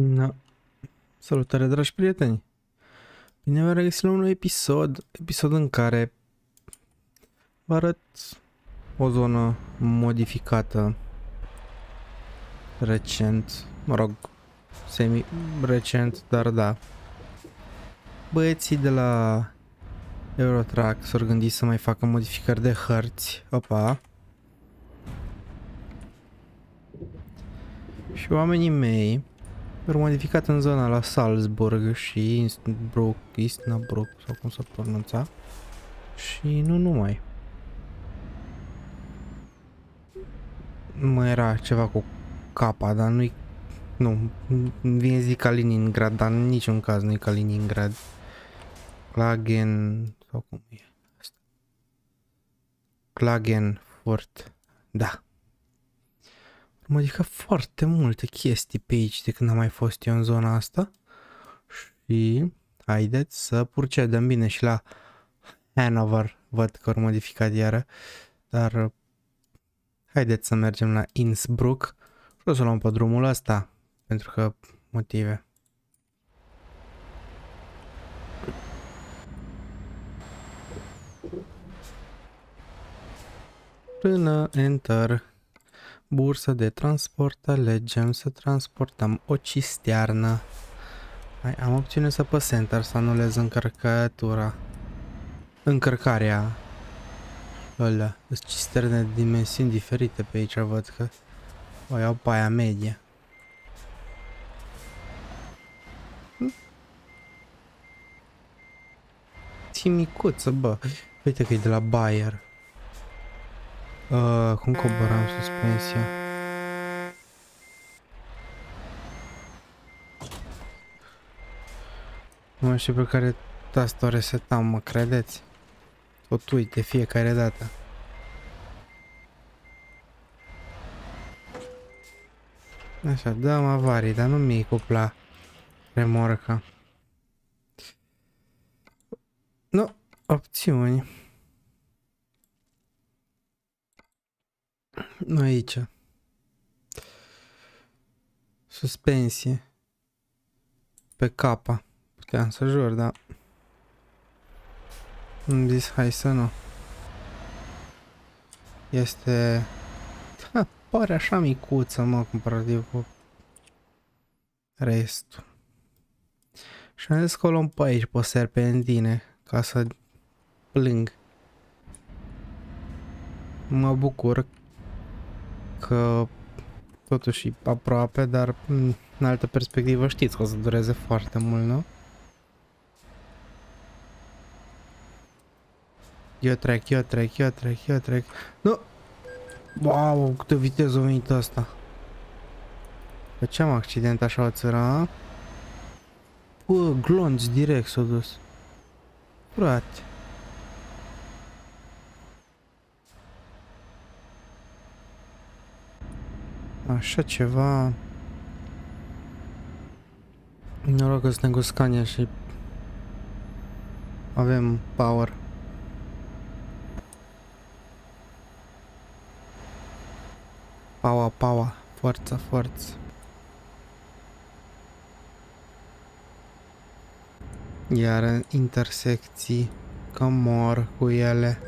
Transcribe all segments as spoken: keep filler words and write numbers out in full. Da. Salutare, dragi prieteni! Bine v-am regăsit la un nou episod, episod în care vă arăt o zonă modificată recent, mă rog, semi-recent, dar da. Băieții de la Eurotrack s-au gândit să mai facă modificări de hărți, opa. Și oamenii mei au modificat în zona la Salzburg și Innsbruck, Innsbruck sau cum s-a pronunțat, și nu numai. Mai era ceva cu capa, dar nu-i, nu, vine zi Kaliningrad, dar în niciun caz nu-i Kaliningrad. Klagen, sau cum e asta? Klagenfurt, da. Am modificat foarte multe chestii pe aici de când am mai fost eu în zona asta. Și haideți să procedăm bine și la Hanover. Văd că au modificat iară. Dar haideți să mergem la Innsbruck. Și o să luăm pe drumul ăsta. Pentru că motive. Până enter. Bursă de transport, alegem să transportăm o cisternă. Hai, am opțiune să păs enter să anulez încărcătura. Încărcarea. Ăla, sunt cisterne de dimensiuni diferite pe aici, văd că o iau pe aia medie. Hm? Ți micuță, bă. Uite că e de la Bayer. Uh, cum coborăm suspensia? Nu știu pe care tastă o resetam, mă credeți? O tui de fiecare dată. Așa, dăm avarii, dar nu mi-i cupla remorca. Nu, opțiuni. Aici. Suspensie. Pe capa. Puteam să jur, dar am zis hai să nu. Este... Ha, pare așa micuță, mă, comparativ cu restul. Și am zis că o luăm pe aici, pe serpentine, ca să plâng. Mă bucur că totuși aproape, dar în altă perspectivă știți că o să dureze foarte mult, nu? Eu trec, eu trec, eu trec, eu trec. Nu! Wow, câtă viteză a venit asta! Pe ce am accident așa o țără? Bă, glonț direct s-a dus. Frate! Așa ceva... Noroc că suntem cu Scania și avem power. Paua, paua, forța, forță. Iar în intersecții, că mor cu ele.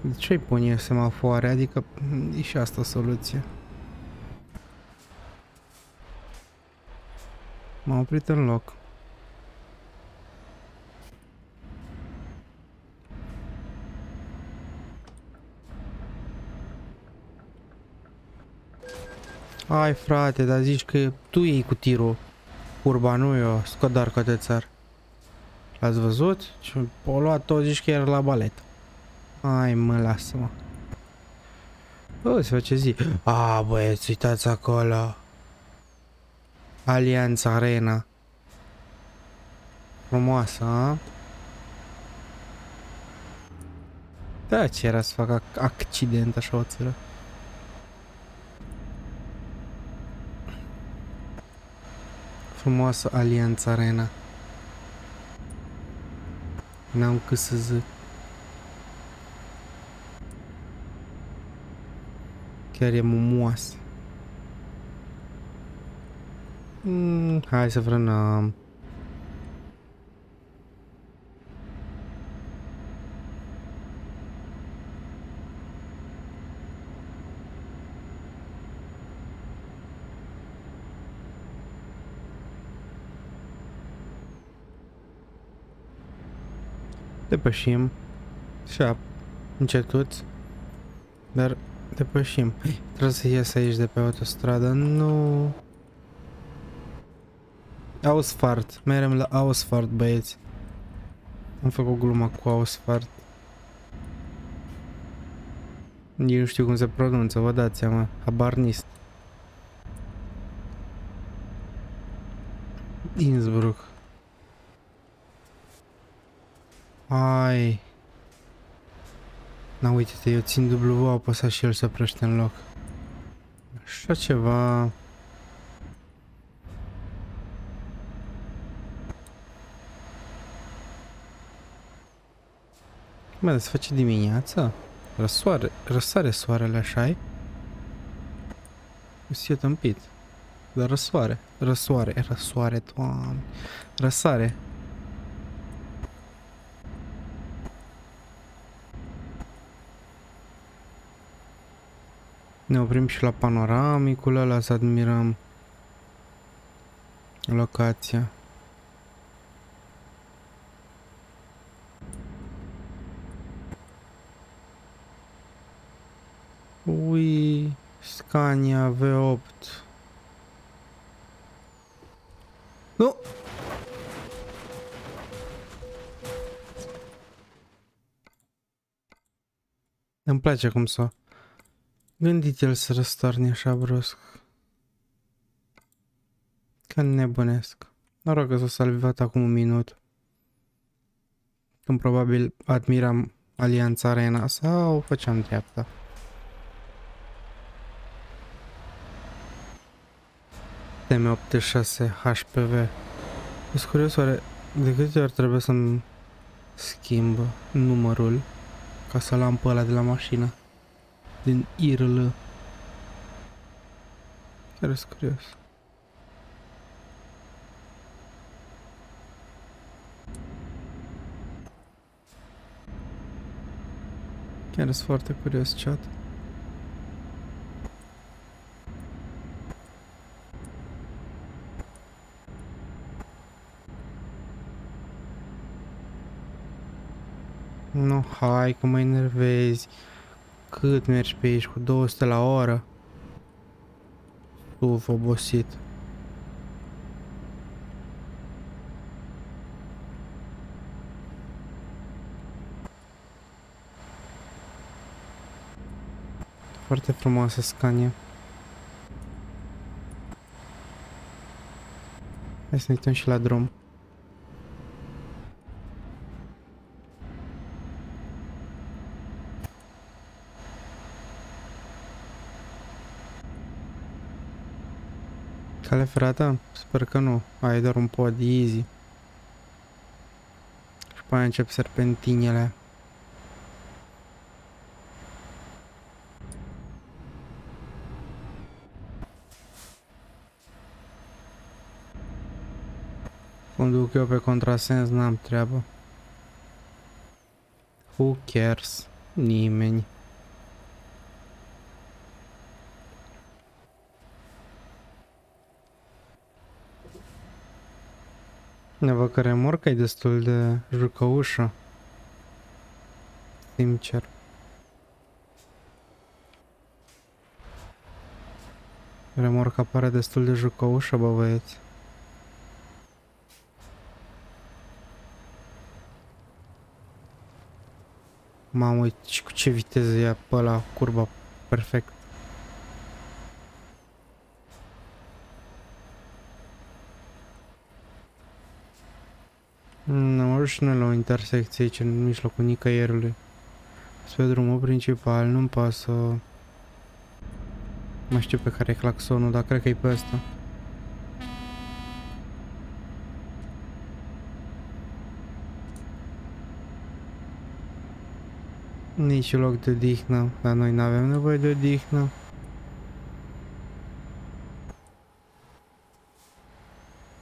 De ce-i pun eu semafoare? Adică e și asta o soluție. M-am oprit în loc. Ai frate, dar zici că tu iei cu tirul curba, nu eu, scădar ca te țar. L-ați văzut? Și o luat tot, zici că era la balet. Ai mă, lasă-mă. O, se face zi. A, băieți, uitați acolo. Allianz Arena. Frumoasă, a? Da, ce era să fac accident așa o țără? Frumoasă Allianz Arena. N-am cât să zic. Chiar e mumoasă. Mm, hai să frânăm. Depășim. Așa, încetuți. Dar depășim. Trebuie să ies aici de pe autostradă. Nu. Ausfart. Merem la Ausfart, băieți. Am făcut gluma cu Ausfart. Eu nu știu cum se pronunță, vă dați seama. Habarnist. Innsbruck. Hai. Na, uite-te, eu țin W, a apăsat și el se oprește în loc. Așa ceva. Mă, se face dimineața? Răsoare, răsare soarele, așa-i? Usie tâmpit. Dar răsoare, răsoare, răsoare, toamne. Răsare. Ne oprim și la panoramicul ăla, să admirăm locația. Ui, Scania V opt. Nu! Îmi place cum s-o gândit el să răstorne așa brusc. Că nebunesc. Noroc că s-a salvat acum un minut. Când probabil admiram Allianz Arena sau făceam dreapta. T M optzeci și șase H P V. Sunt curios, oare de câte ori trebuie să-mi schimb numărul ca să-l am pe ăla de la mașină? Din I R L. Chiar sunt curios. Chiar sunt foarte curios, chat. Nu, hai că mă enervezi. Cât mergi pe aici? Cu două sute la oră? Uf, obosit. Foarte frumoasă Scania. Hai să ne uităm și la drum. Cale ferată? Sper că nu. Ai doar un pod, easy. Și pe aia încep serpentinele. Cum duc eu pe contrasens, n-am treabă. Who cares? Nimeni. Ne văd că remorca e destul de jucăușă. Sincer. Remorca pare destul de jucăușă, bă, băieți. Mamă, uite cu ce viteză ia pe ăla, curba perfect. Și noi la o intersecție aici, în mijlocul nicăierului. Spre drumul principal, nu-mi pasă. Mă știu pe care e claxonul, dar cred că e pe ăsta. Nici loc de odihnă, dar noi n-avem nevoie de odihnă.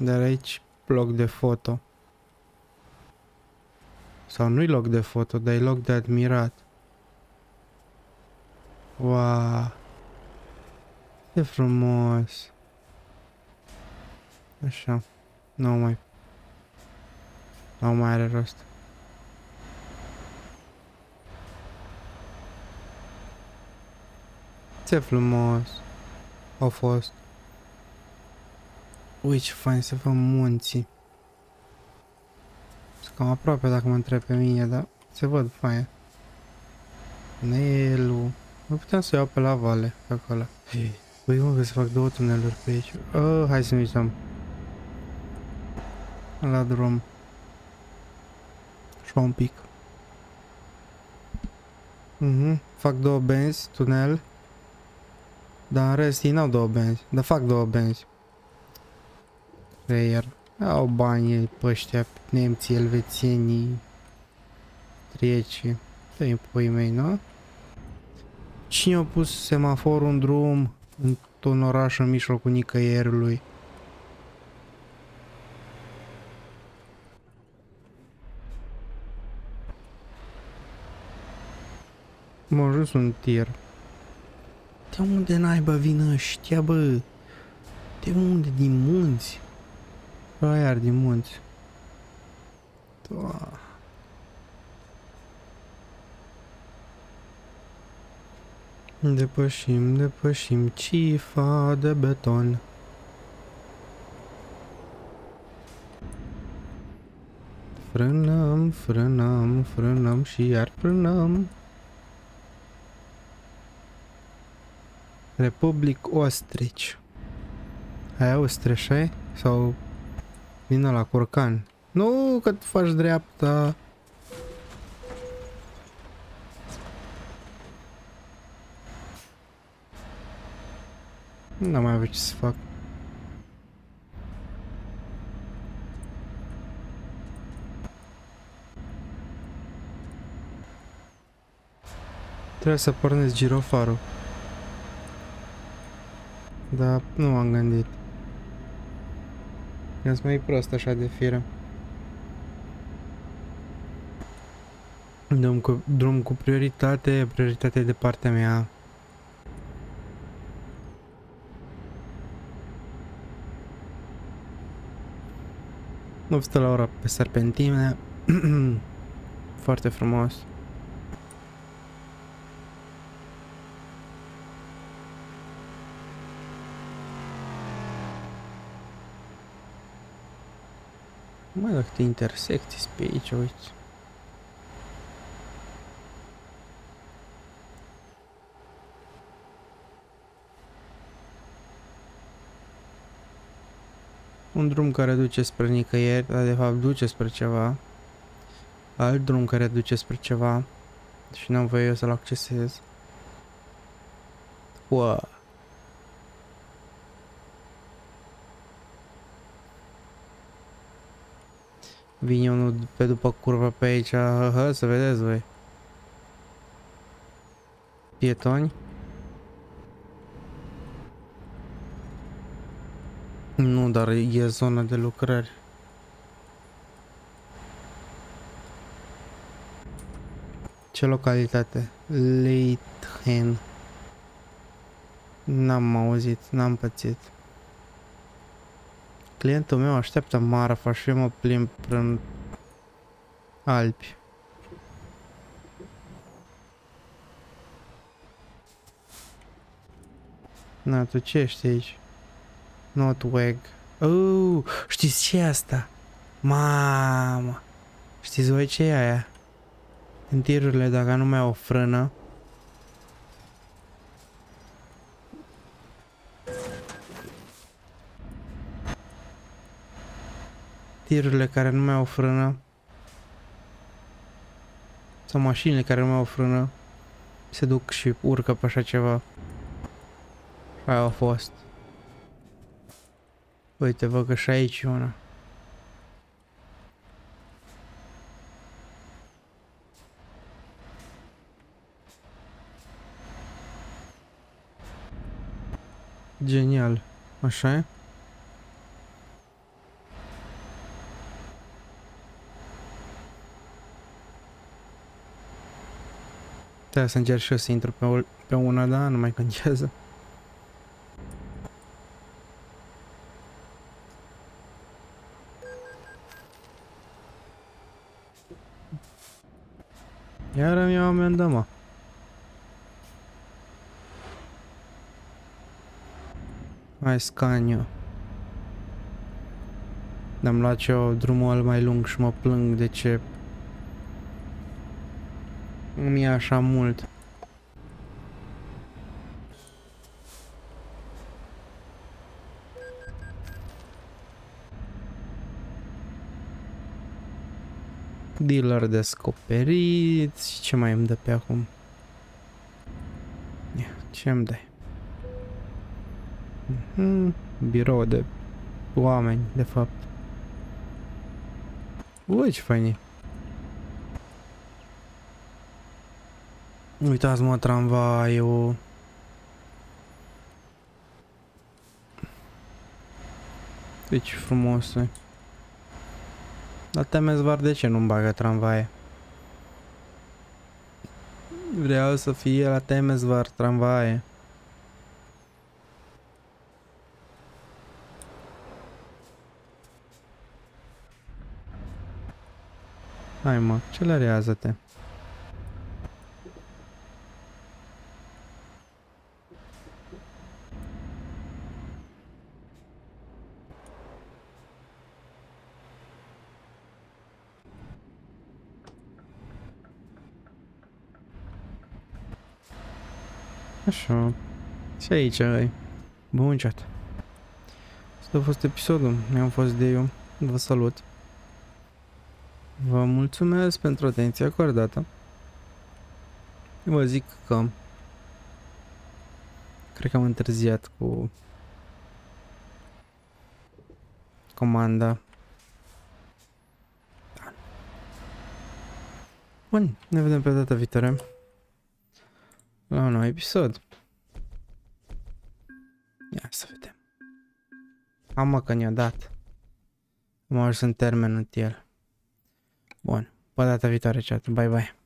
Dar aici loc de foto. Sau nu-i loc de foto, dar e loc de admirat. Wow! Ce frumos! Așa. Nu mai... Nu mai are rost. Ce frumos au fost. Ui, ce fain să văd munții. Sunt cam aproape dacă mă întreb pe mine, dar se văd fain. Tunelul. Nu puteam să iau pe la vale, pe acolo. Ui, mă, că să fac două tuneluri pe aici. Oh, hai să ne uităm la drum. Și un pic. Mhm, fac două benzi, tunel. Dar în rest ei n-au două benzi, dar fac două benzi. Reier. Au bani pe ăștia, nemții, elvețienii, triecii. Dă-i puii mei, nu? Cine a pus semaforul în drum într-un oraș în mijlocul nicăierului? M-a ajuns un tir. De unde naiba vin ăștia, bă? De unde? Din munți? Bă, iar din munți. Toa. Depășim, depășim cifa de beton. Frânăm, frânăm, frânăm și iar frânăm. Republic Ostrich. Ai Ostrich, ai? Sau din ăla, curcan. Nu, că tu faci dreapta. Nu mai avea ce să fac. Trebuie să pornesc girofarul. Dar nu m-am gândit. E-s mai prost așa de fire. Dăm cu, drum cu prioritate, prioritate de partea mea. Nu stă la ora pe serpentine. Foarte frumos. Mă, dacă te intersecti pe aici, uite. Un drum care duce spre nicăieri, dar de fapt duce spre ceva. Alt drum care duce spre ceva. Și n-am voie eu să-l accesez. Wow. Vine unul pe după curva pe aici, hă, hă, să vedeți voi. Pietoni. Nu, dar e zona de lucrări. Ce localitate? Leithen. N-am auzit, n-am pățit. Clientul meu așteaptă marafa și eu mă plimb prin Alpi. Na, tu ce ești aici? Not wag. Oh, știți ce e asta? Mamă! Știți voi ce e aia? În tirurile, dacă nu mai au frână. Tirurile care nu mai au frână sau mașinile care nu mai au frână se duc și urcă pe așa ceva. Aia a fost. Uite, văd că și aici e una. Genial. Așa e? Trebuie să încerc și eu să intru pe, o, pe una, dar nu mai contează. Iar îmi iau amendă, mă. Hai, Scania. Am luat și eu drumul al mai lung și mă plâng de ce îmi ia așa mult. Dealer descoperit. Și ce mai îmi dă pe acum? Ia, ce îmi dai? Mm-hmm. Birou de oameni, de fapt. Ui, ce fain e. Uitați-mă, tramvaiul. Păi ce frumos e. Dar Temesvar de ce nu-mi bagă tramvaie? Vreau să fie la Temesvar tramvaie. Hai mă, accelerează-te. Așa, ce aici ai? Bun chat. Asta a fost episodul, mi-am fost de eu, vă salut. Vă mulțumesc pentru atenția acordată. Vă zic că cred că am întârziat cu comanda. Bun, ne vedem pe data viitoare la un nou episod. Ia să vedem. Am mă că ne-a dat. Am ajuns în termenul el. Bun, pe data viitoare, chat. Bye, bye.